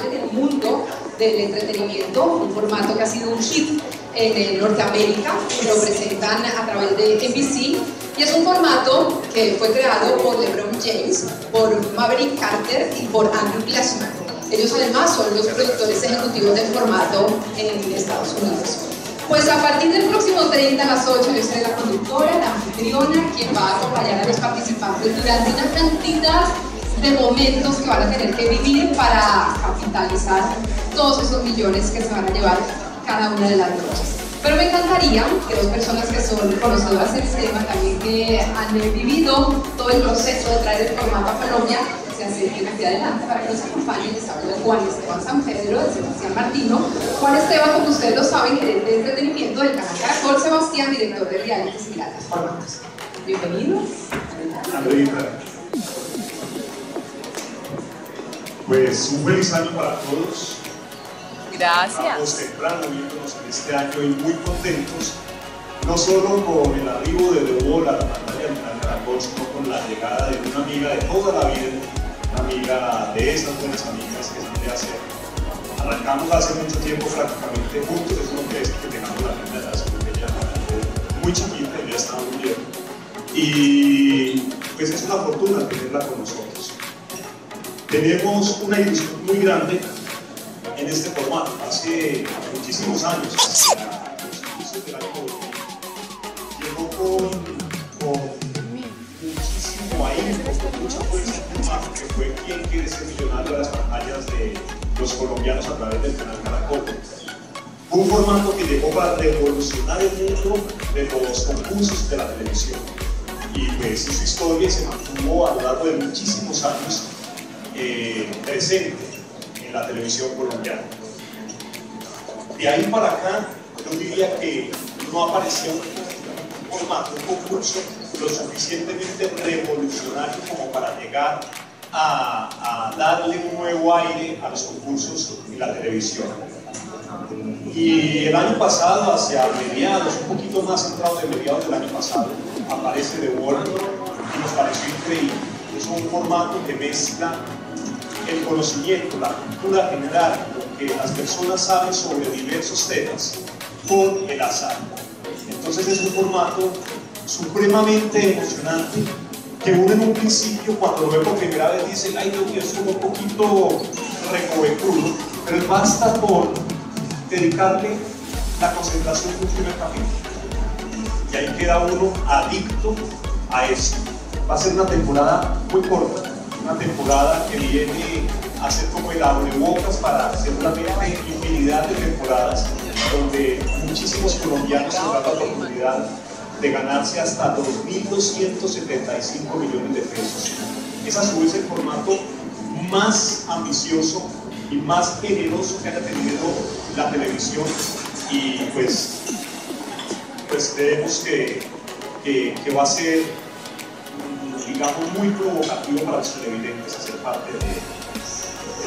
principales del mundo del entretenimiento, un formato que ha sido un hit en Norteamérica, que lo presentan a través de NBC, y es un formato que fue creado por LeBron James, por Maverick Carter y por Andrew Glassman. Ellos además son los productores ejecutivos del formato en Estados Unidos. Pues a partir del próximo 30 a las 8, yo seré la conductora, la anfitriona, quien va a acompañar a los participantes durante una cantidad de momentos que van a tener que vivir para capitalizar todos esos millones que se van a llevar cada una de las noches. Pero me encantaría que dos personas que son conocedoras del tema, también que han vivido todo el proceso de traer el formato a Colombia, se acerquen aquí adelante para que nos acompañen. Les hablo de Juan Esteban San Pedro, de Sebastián Martino. Juan Esteban, como ustedes lo saben, gerente de entretenimiento del canal Caracol. Sebastián, director de realities y plataformas. Bienvenidos. Pues un feliz año para todos. Gracias. Estamos temprano viéndonos en este año y muy contentos, no solo con el arribo de The Wall a la pantalla del canal Caracol, sino con la llegada de una amiga de toda la vida, una amiga de esas buenas amigas que es Andrea Serna. Arrancamos hace mucho tiempo prácticamente juntos, es lo que es que tengamos la agenda de la salud, que ella arrancó muy chiquita y ya estaba muy bien. Y pues es una fortuna tenerla con nosotros. Tenemos una ilusión muy grande en este formato. Hace muchísimos años, llegó con muchísimo ahínco, con mucha fuerza, que fue Quien Quiere Ser Millonario a las pantallas de los colombianos a través del canal Caracol. Un formato que llegó para revolucionar el mundo de los concursos de la televisión. Y pues su historia se mantuvo a lo largo de muchísimos años presente en la televisión colombiana. De ahí para acá, yo diría que no apareció un formato, un concurso lo suficientemente revolucionario como para llegar a darle un nuevo aire a los concursos y la televisión. Y el año pasado, hacia mediados, un poquito más centrado de mediados del año pasado, aparece The Wall y nos pareció increíble. Es un formato que mezcla el conocimiento, la cultura general, lo que las personas saben sobre diversos temas, con el azar. Entonces es un formato supremamente emocionante que uno en un principio, cuando lo ve por primera vez, dice, ay, yo es como un poquito recovecudo, pero basta con dedicarle la concentración de un primer capítulo. Y ahí queda uno adicto a eso. Va a ser una temporada muy corta, una temporada que viene a ser como el abrebocas para seguramente infinidad de temporadas donde muchísimos colombianos tendrán la oportunidad de ganarse hasta 2.275 millones de pesos. Es a su vez el formato más ambicioso y más generoso que haya tenido la televisión, y pues creemos que va a ser, digamos, muy provocativo para los televidentes hacer parte de él.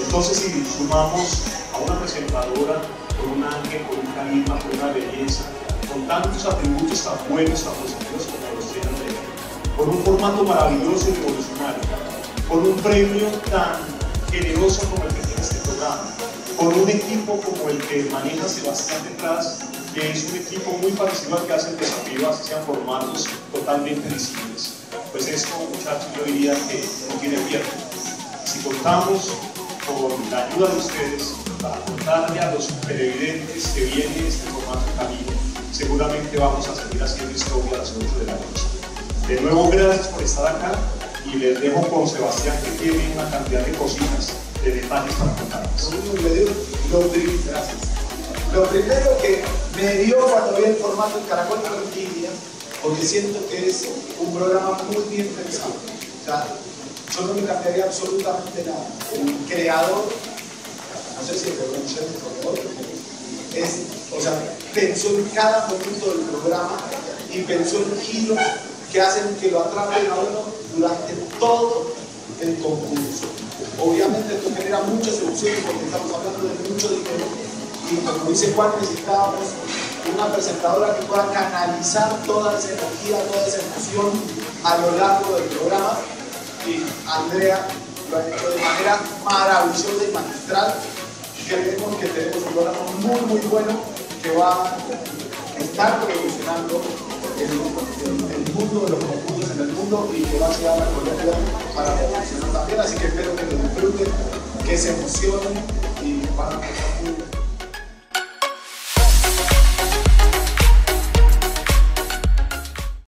Entonces, si sumamos a una presentadora con un ángel, con un carisma, con una belleza, con tantos atributos tan buenos, tan positivos como los tienen de él, con un formato maravilloso y revolucionario, con un premio tan generoso como el que tiene este programa, con un equipo como el que maneja Sebastián detrás, que es un equipo muy parecido al que hace el desafío, así sean formatos totalmente distintos. Pues esto, muchachos, yo diría que no tiene pierde. Si contamos con la ayuda de ustedes para contarle a los televidentes que viene este formato camino, seguramente vamos a seguir haciendo historia a las 8 de la noche. De nuevo, gracias por estar acá y les dejo con Sebastián, que tiene una cantidad de cositas, de detalles para contarles. Gracias. Lo primero que me dio cuando vi el formato del Caracol Televisión, porque siento que es un programa muy bien pensado. O sea, yo no me cambiaría absolutamente nada. El creador, no sé si el LeBron James o otro, o sea, pensó en cada momento del programa y pensó en giros que hacen que lo atrapen a uno durante todo el concurso. Obviamente esto genera muchas emociones porque estamos hablando de mucho dinero y, como dice Juan, necesitábamos una presentadora que pueda canalizar toda esa energía, toda esa emoción a lo largo del programa, y Andrea lo ha hecho de manera maravillosa y magistral. creemos que tenemos un programa muy bueno que va a estar revolucionando el mundo de los concursos en el mundo y que va a llegar a Colombia para revolucionar también, así que espero que lo disfruten, que se emocionen y van a estar muy bien.